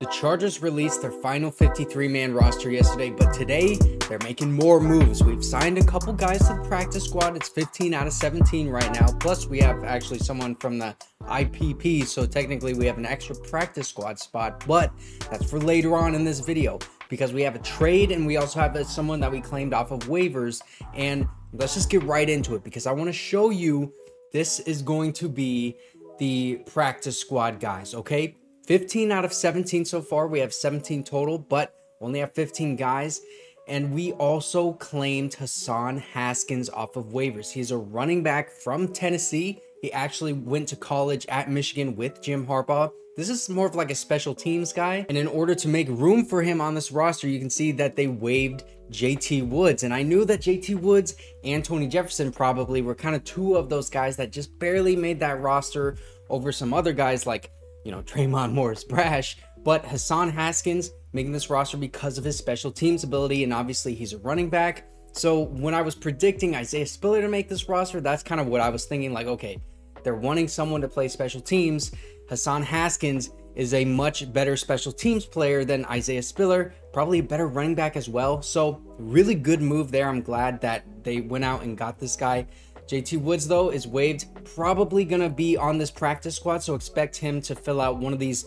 The Chargers released their final 53-man roster yesterday, but today they're making more moves. We've signed a couple guys to the practice squad. It's 15 out of 17 right now. Plus, we have actually someone from the IPP, so technically we have an extra practice squad spot, but that's for later on in this video because we have a trade and we also have someone that we claimed off of waivers. And let's just get right into it because I want to show you this is going to be the practice squad guys, okay? 15 out of 17 so far. We have 17 total, but only have 15 guys. And we also claimed Hassan Haskins off of waivers. He's a running back from Tennessee. He actually went to college at Michigan with Jim Harbaugh. This is more of like a special teams guy. And in order to make room for him on this roster, you can see that they waived JT Woods. And I knew that JT Woods and Tony Jefferson probably were kind of two of those guys that just barely made that roster over some other guys like, you know, Tremon Morris-Brash, but Hassan Haskins making this roster because of his special teams ability, and obviously he's a running back. So when I was predicting Isaiah Spiller to make this roster, that's kind of what I was thinking, like, okay, they're wanting someone to play special teams. Hassan Haskins is a much better special teams player than Isaiah Spiller, probably a better running back as well. So really good move there. I'm glad that they went out and got this guy. JT Woods, though, is waived, probably going to be on this practice squad, so expect him to fill out one of these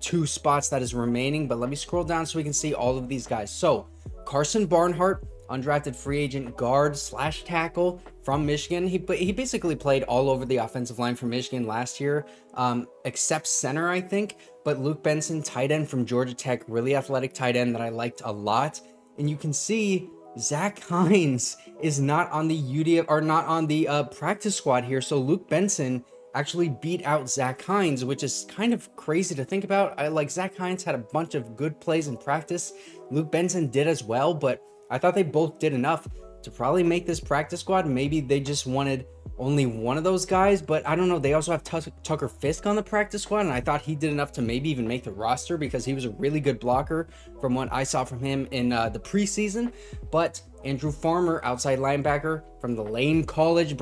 two spots that is remaining. But let me scroll down so we can see all of these guys. So Carson Barnhart, undrafted free agent guard slash tackle from Michigan. He basically played all over the offensive line for Michigan last year, except center, I think. But Luke Benson, tight end from Georgia Tech, really athletic tight end that I liked a lot. And you can see Zach Heins is not on the practice squad here. So Luke Benson actually beat out Zach Heins, which is kind of crazy to think about. Zach Heins had a bunch of good plays in practice. Luke Benson did as well, but I thought they both did enough to probably make this practice squad. Maybe they just wanted only one of those guys, but I don't know. They also have Tucker Fisk on the practice squad, and I thought he did enough to maybe even make the roster because he was a really good blocker from what I saw from him in the preseason. But Andrew Farmer, outside linebacker from the Lane College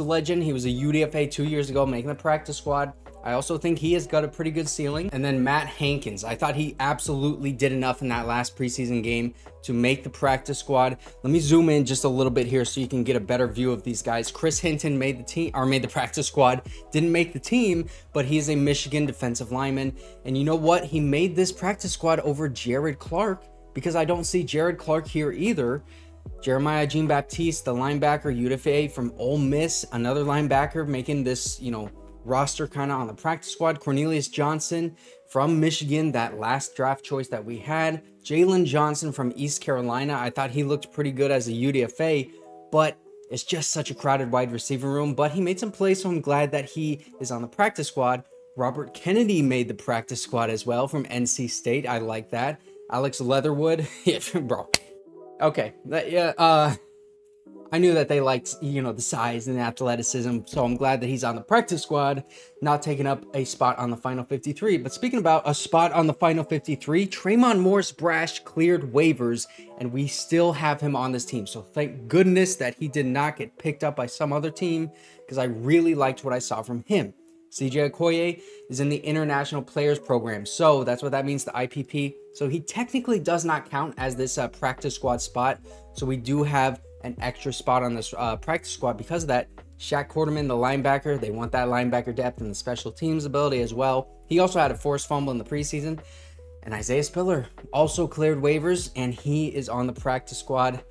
legend. He was a UDFA 2 years ago, making the practice squad. I also think he has got a pretty good ceiling. And then Matt Hankins. I thought he absolutely did enough in that last preseason game to make the practice squad. Let me zoom in just a little bit here so you can get a better view of these guys. Chris Hinton made the practice squad. Didn't make the team, but he is a Michigan defensive lineman. And you know what? He made this practice squad over Jared Clark because I don't see Jared Clark here either. Jeremiah Jean Baptiste, the linebacker, UDFA from Ole Miss, another linebacker making this, you know, roster kind of on the practice squad. Cornelius Johnson from Michigan, that last draft choice that we had. Jalen Johnson from East Carolina. I thought he looked pretty good as a UDFA, but it's just such a crowded wide receiver room. But he made some plays, so I'm glad that he is on the practice squad. Robert Kennedy made the practice squad as well from NC State. I like that. Alex Leatherwood. Bro. Okay. I knew that they liked, you know, the size and the athleticism, so I'm glad that he's on the practice squad, not taking up a spot on the final 53. But speaking about a spot on the final 53, Tremon Morris-Brash cleared waivers, and we still have him on this team. So thank goodness that he did not get picked up by some other team, because I really liked what I saw from him. CJ Okoye is in the International Players Program, so that's what that means, the IPP. So he technically does not count as this practice squad spot, so we do have an extra spot on this practice squad because of that. Shaq Quarterman, the linebacker, they want that linebacker depth and the special teams ability as well. He also had a forced fumble in the preseason. And Isaiah Spiller also cleared waivers, and he is on the practice squad.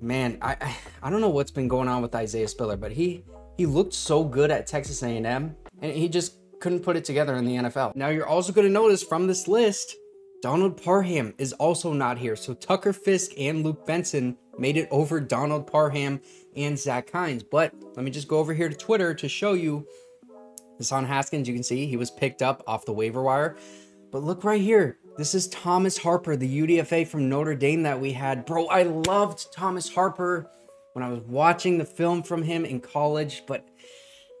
Man, I don't know what's been going on with Isaiah Spiller, but he looked so good at Texas A&M, and he just couldn't put it together in the NFL. Now you're also going to notice from this list, Donald Parham is also not here. So Tucker Fisk and Luke Benson made it over Donald Parham and Zach Heins. But let me just go over here to Twitter to show you Hassan Haskins. You can see he was picked up off the waiver wire. But look right here. This is Thomas Harper, the UDFA from Notre Dame that we had. Bro, I loved Thomas Harper when I was watching the film from him in college. But,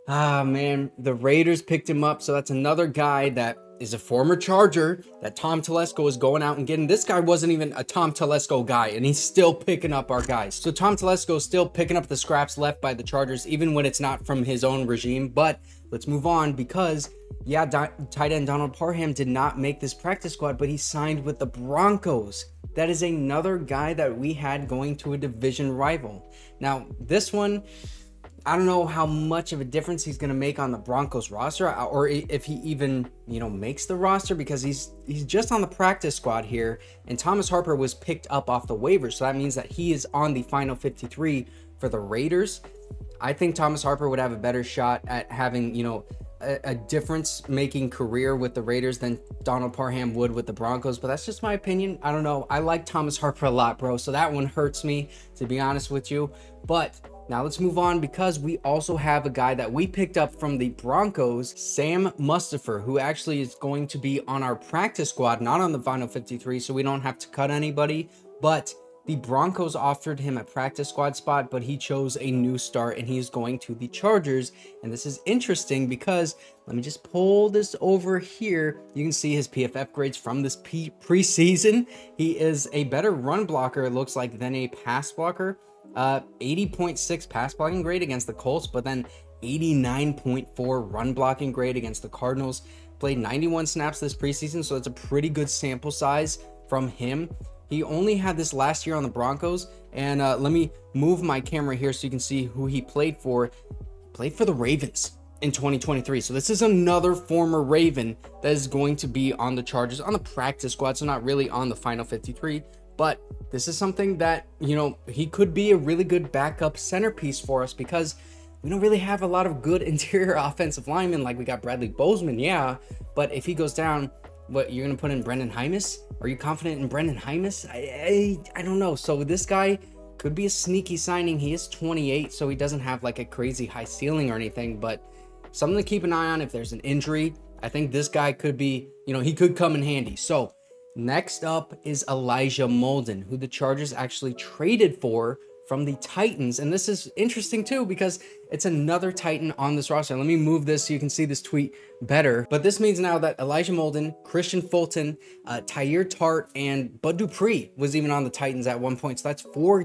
man, the Raiders picked him up. So that's another guy that is a former Charger that Tom Telesco is going out and getting. This guy wasn't even a Tom Telesco guy, and he's still picking up our guys. So Tom Telesco is still picking up the scraps left by the Chargers, even when it's not from his own regime. But let's move on because Yeah, tight end Donald Parham did not make this practice squad, but he signed with the Broncos. That is another guy that we had going to a division rival. Now, this one, I don't know how much of a difference he's going to make on the Broncos roster, or if he even, makes the roster, because he's just on the practice squad here, and Thomas Harper was picked up off the waivers, so that means that he is on the final 53 for the Raiders. I think Thomas Harper would have a better shot at having, a difference-making career with the Raiders than Donald Parham would with the Broncos, but that's just my opinion. I don't know. I like Thomas Harper a lot, bro, so that one hurts me, to be honest with you. But now let's move on, because we also have a guy that we picked up from the Broncos, Sam Mustipher, who actually is going to be on our practice squad, not on the final 53, so we don't have to cut anybody, but the Broncos offered him a practice squad spot, but he chose a new start, and he is going to the Chargers. And this is interesting because, let me just pull this over here. You can see his PFF grades from this preseason. He is a better run blocker, it looks like, than a pass blocker. 80.6 pass blocking grade against the Colts, but then 89.4 run blocking grade against the Cardinals. Played 91 snaps this preseason, so that's a pretty good sample size from him. He only had this last year on the Broncos, and let me move my camera here so you can see who he played for. He played for the Ravens in 2023, so this is another former Raven that is going to be on the Chargers, on the practice squad, so not really on the final 53, but this is something that, he could be a really good backup centerpiece for us, because we don't really have a lot of good interior offensive linemen. Like, we got Bradley Bozeman, yeah, but if he goes down, what, you're going to put in Brendan Hymas? Are you confident in Brendan Hymas? I don't know. So this guy could be a sneaky signing. He is 28, so he doesn't have like a crazy high ceiling or anything, but something to keep an eye on if there's an injury. I think this guy could be, he could come in handy. So next up is Elijah Molden, who the Chargers actually traded for from the Titans. And this is interesting too, because it's another Titan on this roster. Let me move this so you can see this tweet better. But this means now that Elijah Molden, Christian Fulton, Teair Tart, and Bud Dupree was even on the Titans at one point. So that's four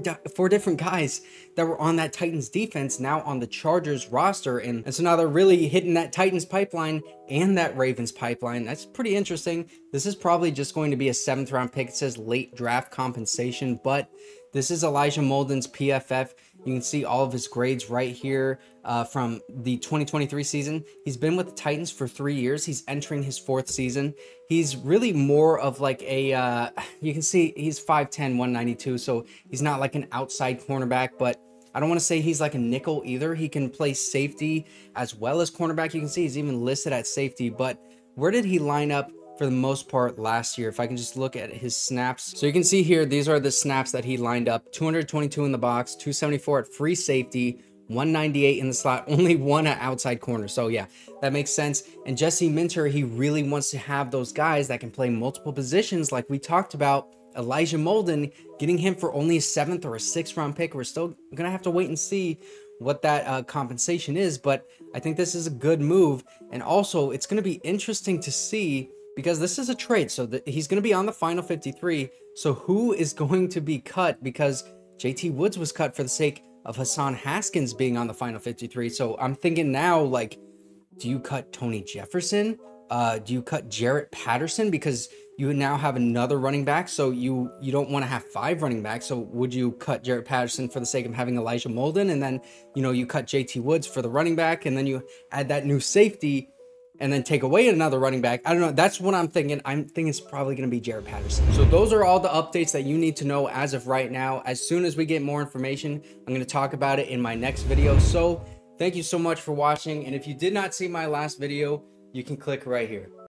different guys that were on that Titans defense now on the Chargers roster. And so now they're really hitting that Titans pipeline and that Ravens pipeline. That's pretty interesting. This is probably just going to be a 7th-round pick. It says late draft compensation, but this is Elijah Molden's PFF. You can see all of his grades right here from the 2023 season. He's been with the Titans for 3 years. He's entering his 4th season. He's really more of like a, you can see he's 5'10", 192. So he's not like an outside cornerback, but I don't want to say he's like a nickel either. He can play safety as well as cornerback. You can see he's even listed at safety, but where did he line up for the most part last year? If I can just look at his snaps. So you can see here, these are the snaps that he lined up. 222 in the box, 274 at free safety, 198 in the slot, only 1 at outside corner. So yeah, that makes sense. And Jesse Minter, he really wants to have those guys that can play multiple positions. Like we talked about, Elijah Molden, getting him for only a 7th or a 6th round pick. We're still going to have to wait and see what that compensation is. But I think this is a good move. And also it's going to be interesting to see, because this is a trade, so he's going to be on the final 53. So who is going to be cut? Because JT Woods was cut for the sake of Hassan Haskins being on the final 53. So I'm thinking now, like, do you cut Tony Jefferson? Do you cut Jarrett Patterson? Because you now have another running back, so you don't want to have 5 running backs. So would you cut Jarrett Patterson for the sake of having Elijah Molden? And then, you cut JT Woods for the running back, and then you add that new safety, and then take away another running back. I don't know, that's what I'm thinking. I'm thinking it's probably gonna be Jarrett Patterson. So those are all the updates that you need to know as of right now. As soon as we get more information, I'm gonna talk about it in my next video. So thank you so much for watching. And if you did not see my last video, you can click right here.